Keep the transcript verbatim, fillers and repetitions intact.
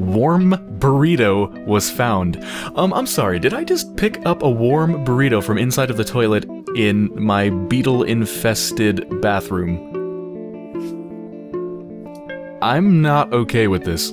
warm burrito was found. Um, I'm sorry, did I just pick up a warm burrito from inside of the toilet in my beetle-infested bathroom? I'm not okay with this.